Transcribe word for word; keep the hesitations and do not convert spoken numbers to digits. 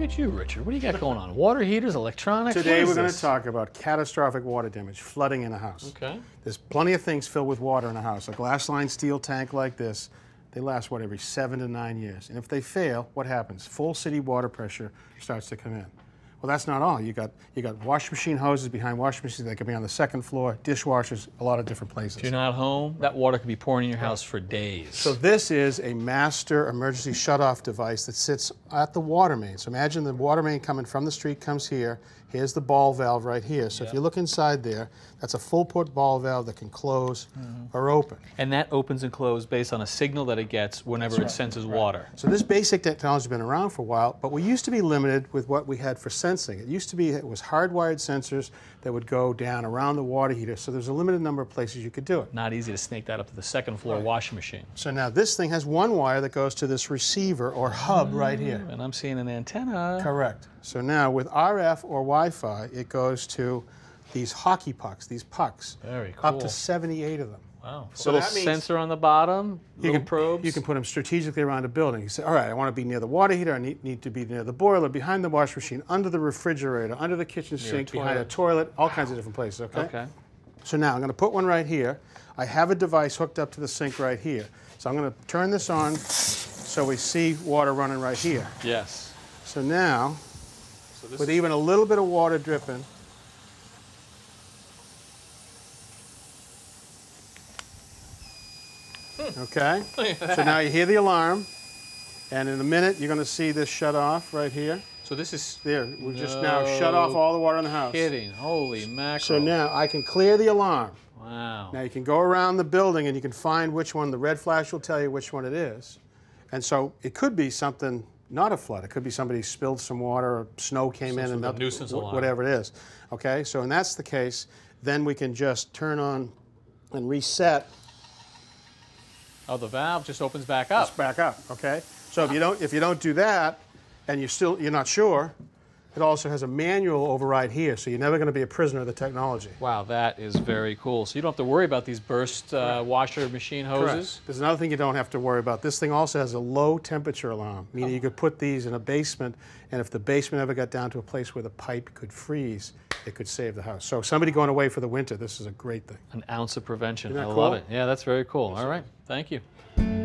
Look at you, Richard. What do you got going on? Water heaters, electronics? Today we're going to talk about catastrophic water damage, flooding in a house. Okay. There's plenty of things filled with water in a house. A glass lined steel tank like this, they last, what, every seven to nine years. And if they fail, what happens? Full city water pressure starts to come in. Well, that's not all. You got you got washing machine hoses behind washing machines that could be on the second floor, dishwashers, a lot of different places. If you're not home, that water could be pouring in your house for days. So this is a master emergency shutoff device that sits at the water main. So imagine the water main coming from the street comes here. Here's the ball valve right here. So yep. if you look inside there, that's a full port ball valve that can close mm-hmm. or open. And that opens and closes based on a signal that it gets whenever right. it senses right. water. So this basic technology has been around for a while, but we used to be limited with what we had for sensing. It used to be it was hardwired sensors that would go down around the water heater, so there's a limited number of places you could do it. Not easy to snake that up to the second floor right. washing machine. So now this thing has one wire that goes to this receiver or hub mm, right here. And I'm seeing an antenna. Correct. So now with R F or Wi-Fi, it goes to these hockey pucks, these pucks. Very cool. Up to seventy-eight of them. Wow. So little sensor on the bottom, you can, probes. You can put them strategically around a building. You say, all right, I want to be near the water heater, I need, need to be near the boiler, behind the washing machine, under the refrigerator, under the kitchen sink, behind a toilet, all wow. kinds of different places, okay? Okay. So now I'm going to put one right here. I have a device hooked up to the sink right here. So I'm going to turn this on so we see water running right here. Yes. So now, so with even a little bit of water dripping, okay, so now you hear the alarm, and in a minute you're going to see this shut off right here. So this is there. We no just now shut off all the water in the house. Kidding! Holy mackerel! So now I can clear the alarm. Wow! Now you can go around the building and you can find which one. The red flash will tell you which one it is, and so it could be something not a flood. It could be somebody spilled some water, or snow came some in, and melted, nuisance alarm. Whatever it is. Okay, so and that's the case. Then we can just turn on and reset. Oh, the valve just opens back up. It's back up, okay. So if you don't if you don't do that, and you still you're not sure, it also has a manual override here, so you're never going to be a prisoner of the technology. Wow, that is very cool. So you don't have to worry about these burst uh, washer machine hoses. Correct. There's another thing you don't have to worry about. This thing also has a low temperature alarm, meaning oh. you could put these in a basement, and if the basement ever got down to a place where the pipe could freeze, it could save the house. So somebody going away for the winter, this is a great thing. An ounce of prevention. Isn't that cool? I love it. Yeah, that's very cool. All right. Thank you.